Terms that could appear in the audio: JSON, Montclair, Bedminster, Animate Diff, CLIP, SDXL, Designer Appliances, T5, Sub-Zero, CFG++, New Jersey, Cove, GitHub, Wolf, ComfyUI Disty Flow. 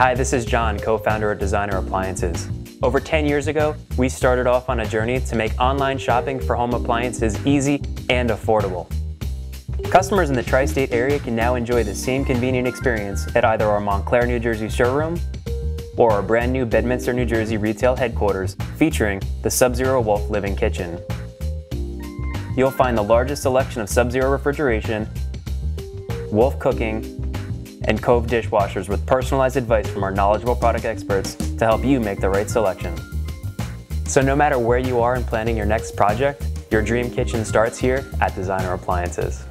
Hi, this is John, co-founder of Designer Appliances. Over 10 years ago, we started off on a journey to make online shopping for home appliances easy and affordable. Customers in the tri-state area can now enjoy the same convenient experience at either our Montclair, New Jersey showroom or our brand new Bedminster, New Jersey retail headquarters featuring the Sub-Zero Wolf Living Kitchen. You'll find the largest selection of Sub-Zero refrigeration, Wolf cooking, and Cove dishwashers with personalized advice from our knowledgeable product experts to help you make the right selection. So no matter where you are in planning your next project, your dream kitchen starts here at Designer Appliances.